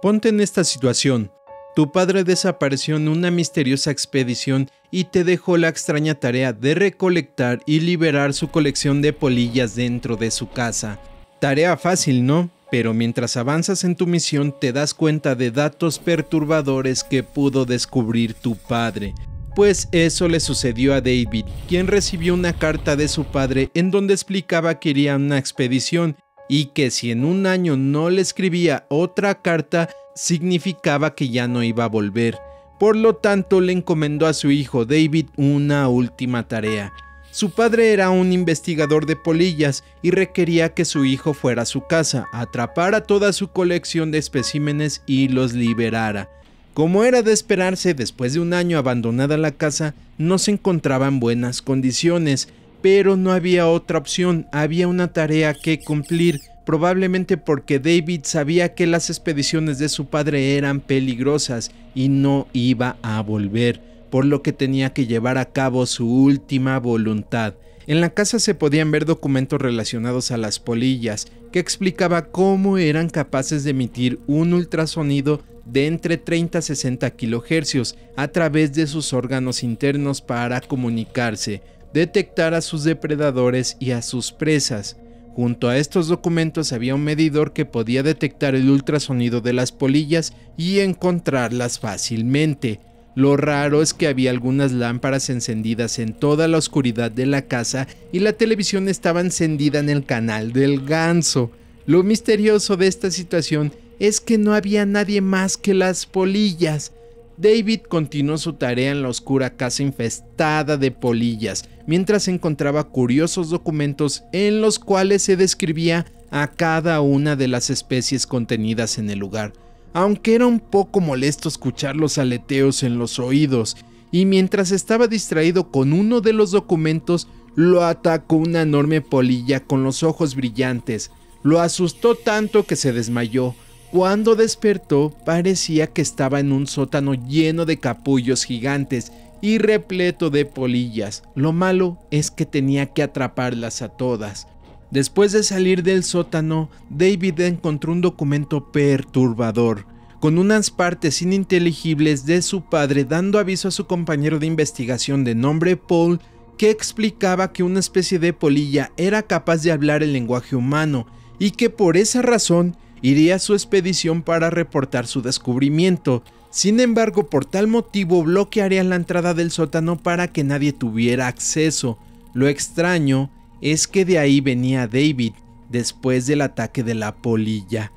Ponte en esta situación. Tu padre desapareció en una misteriosa expedición y te dejó la extraña tarea de recolectar y liberar su colección de polillas dentro de su casa. Tarea fácil, ¿no? Pero mientras avanzas en tu misión te das cuenta de datos perturbadores que pudo descubrir tu padre. Pues eso le sucedió a David, quien recibió una carta de su padre en donde explicaba que iría a una expedición y que si en un año no le escribía otra carta, significaba que ya no iba a volver. Por lo tanto, le encomendó a su hijo David una última tarea. Su padre era un investigador de polillas y requería que su hijo fuera a su casa, atrapara toda su colección de especímenes y los liberara. Como era de esperarse, después de un año abandonada la casa, no se encontraba en buenas condiciones, pero no había otra opción, había una tarea que cumplir, probablemente porque David sabía que las expediciones de su padre eran peligrosas y no iba a volver, por lo que tenía que llevar a cabo su última voluntad. En la casa se podían ver documentos relacionados a las polillas, que explicaba cómo eran capaces de emitir un ultrasonido de entre 30 a 60 kHz a través de sus órganos internos para comunicarse, detectar a sus depredadores y a sus presas. Junto a estos documentos había un medidor que podía detectar el ultrasonido de las polillas y encontrarlas fácilmente. Lo raro es que había algunas lámparas encendidas en toda la oscuridad de la casa y la televisión estaba encendida en el canal del ganso. Lo misterioso de esta situación es que no había nadie más que las polillas. David continuó su tarea en la oscura casa infestada de polillas, mientras encontraba curiosos documentos en los cuales se describía a cada una de las especies contenidas en el lugar, aunque era un poco molesto escuchar los aleteos en los oídos, y mientras estaba distraído con uno de los documentos, lo atacó una enorme polilla con los ojos brillantes. Lo asustó tanto que se desmayó. Cuando despertó, parecía que estaba en un sótano lleno de capullos gigantes y repleto de polillas. Lo malo es que tenía que atraparlas a todas. Después de salir del sótano, David encontró un documento perturbador, con unas partes ininteligibles de su padre dando aviso a su compañero de investigación de nombre Paul, que explicaba que una especie de polilla era capaz de hablar el lenguaje humano y que por esa razón iría a su expedición para reportar su descubrimiento. Sin embargo, por tal motivo bloquearía la entrada del sótano para que nadie tuviera acceso. Lo extraño es que de ahí venía David, después del ataque de la polilla.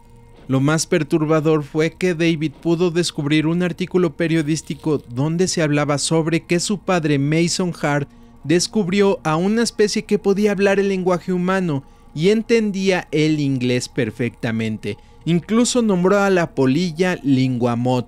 Lo más perturbador fue que David pudo descubrir un artículo periodístico donde se hablaba sobre que su padre Mason Hart descubrió a una especie que podía hablar el lenguaje humano y entendía el inglés perfectamente. Incluso nombró a la polilla Lingua Mod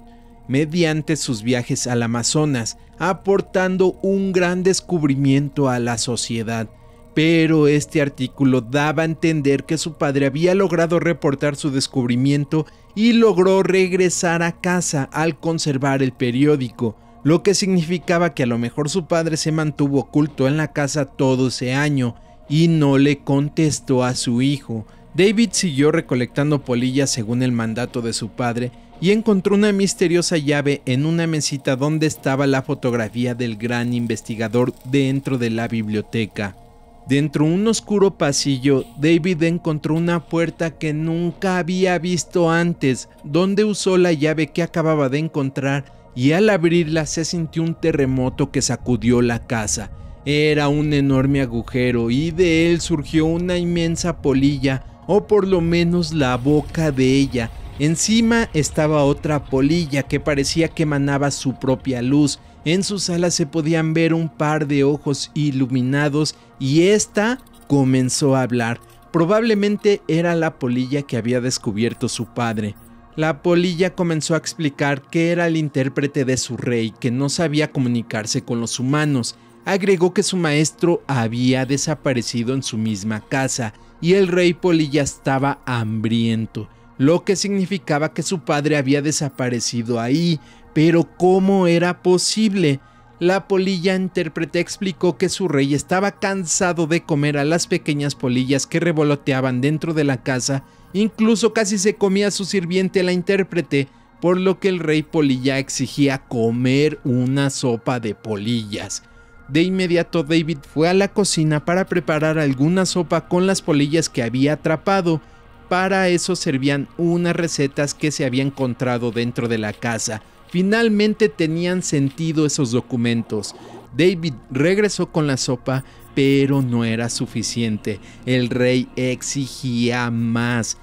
mediante sus viajes al Amazonas, aportando un gran descubrimiento a la sociedad. Pero este artículo daba a entender que su padre había logrado reportar su descubrimiento y logró regresar a casa al conservar el periódico, lo que significaba que a lo mejor su padre se mantuvo oculto en la casa todo ese año y no le contestó a su hijo. David siguió recolectando polillas según el mandato de su padre y encontró una misteriosa llave en una mesita donde estaba la fotografía del gran investigador dentro de la biblioteca. Dentro de un oscuro pasillo, David encontró una puerta que nunca había visto antes, donde usó la llave que acababa de encontrar y al abrirla se sintió un terremoto que sacudió la casa. Era un enorme agujero y de él surgió una inmensa polilla, o por lo menos la boca de ella. Encima estaba otra polilla que parecía que emanaba su propia luz. En sus alas se podían ver un par de ojos iluminados y esta comenzó a hablar. Probablemente era la polilla que había descubierto su padre. La polilla comenzó a explicar que era el intérprete de su rey, que no sabía comunicarse con los humanos. Agregó que su maestro había desaparecido en su misma casa y el rey polilla estaba hambriento, lo que significaba que su padre había desaparecido ahí. Pero ¿cómo era posible? La polilla intérprete explicó que su rey estaba cansado de comer a las pequeñas polillas que revoloteaban dentro de la casa Incluso casi se comía a su sirviente, la intérprete, por lo que el rey polilla exigía comer una sopa de polillas. De inmediato David fue a la cocina para preparar alguna sopa con las polillas que había atrapado. Para eso servían unas recetas que se había encontrado dentro de la casa. Finalmente tenían sentido esos documentos. David regresó con la sopa, pero no era suficiente. El rey exigía más.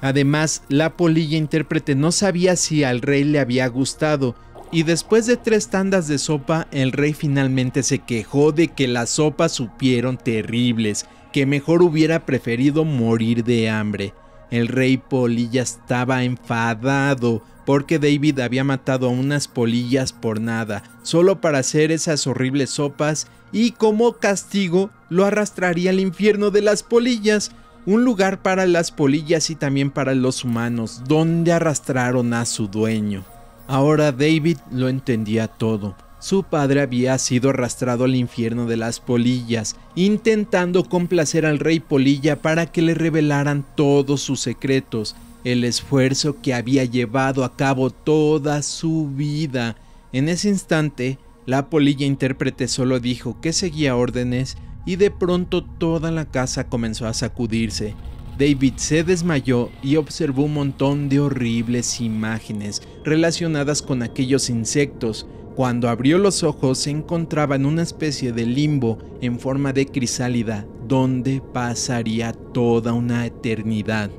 Además, la polilla intérprete no sabía si al rey le había gustado. Y después de 3 tandas de sopa, el rey finalmente se quejó de que las sopas supieron terribles, que mejor hubiera preferido morir de hambre. El rey polilla estaba enfadado porque David había matado a unas polillas por nada, solo para hacer esas horribles sopas, y como castigo lo arrastraría al infierno de las polillas, un lugar para las polillas y también para los humanos, donde arrastraron a su dueño. Ahora David lo entendía todo. Su padre había sido arrastrado al infierno de las polillas, intentando complacer al rey polilla para que le revelaran todos sus secretos, el esfuerzo que había llevado a cabo toda su vida. En ese instante, la polilla intérprete solo dijo que seguía órdenes y de pronto toda la casa comenzó a sacudirse. David se desmayó y observó un montón de horribles imágenes relacionadas con aquellos insectos. Cuando abrió los ojos se encontraba en una especie de limbo en forma de crisálida, donde pasaría toda una eternidad.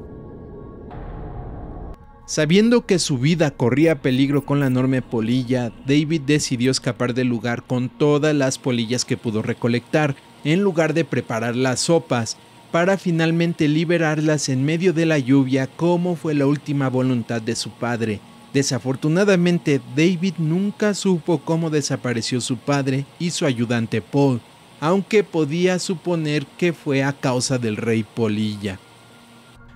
Sabiendo que su vida corría peligro con la enorme polilla, David decidió escapar del lugar con todas las polillas que pudo recolectar, en lugar de preparar las sopas, para finalmente liberarlas en medio de la lluvia, como fue la última voluntad de su padre. Desafortunadamente, David nunca supo cómo desapareció su padre y su ayudante Paul, aunque podía suponer que fue a causa del rey polilla.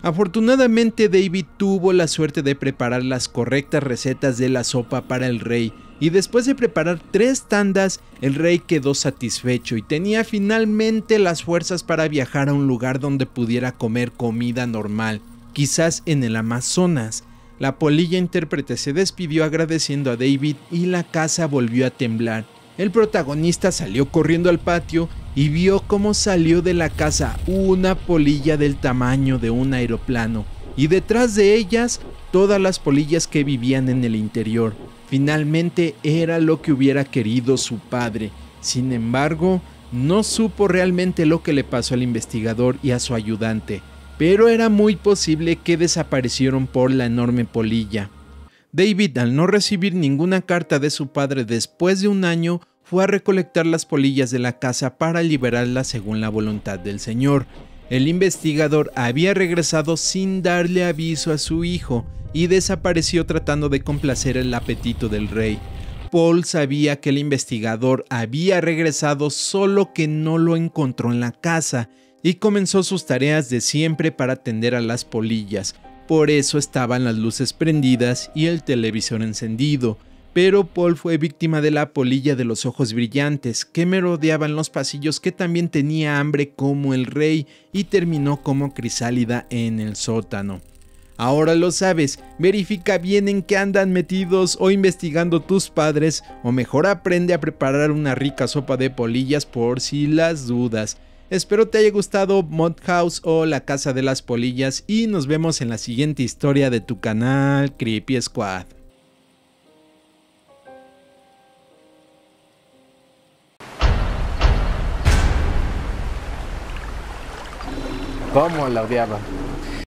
Afortunadamente, David tuvo la suerte de preparar las correctas recetas de la sopa para el rey, y después de preparar 3 tandas, el rey quedó satisfecho y tenía finalmente las fuerzas para viajar a un lugar donde pudiera comer comida normal, quizás en el Amazonas. La polilla intérprete se despidió agradeciendo a David y la casa volvió a temblar. El protagonista salió corriendo al patio y vio cómo salió de la casa una polilla del tamaño de un aeroplano y detrás de ellas todas las polillas que vivían en el interior. Finalmente era lo que hubiera querido su padre. Sin embargo, no supo realmente lo que le pasó al investigador y a su ayudante, pero era muy posible que desaparecieron por la enorme polilla. David, al no recibir ninguna carta de su padre después de un año, fue a recolectar las polillas de la casa para liberarlas según la voluntad del Señor. El investigador había regresado sin darle aviso a su hijo y desapareció tratando de complacer el apetito del rey. Paul sabía que el investigador había regresado, solo que no lo encontró en la casa, y comenzó sus tareas de siempre para atender a las polillas. Por eso estaban las luces prendidas y el televisor encendido, pero Paul fue víctima de la polilla de los ojos brillantes que merodeaban los pasillos, que también tenía hambre como el rey y terminó como crisálida en el sótano. Ahora lo sabes, verifica bien en qué andan metidos o investigando tus padres, o mejor aprende a preparar una rica sopa de polillas por si las dudas. Espero te haya gustado Moth House o La Casa de las Polillas y nos vemos en la siguiente historia de tu canal Creepy Squad. ¿Cómo la odiaba?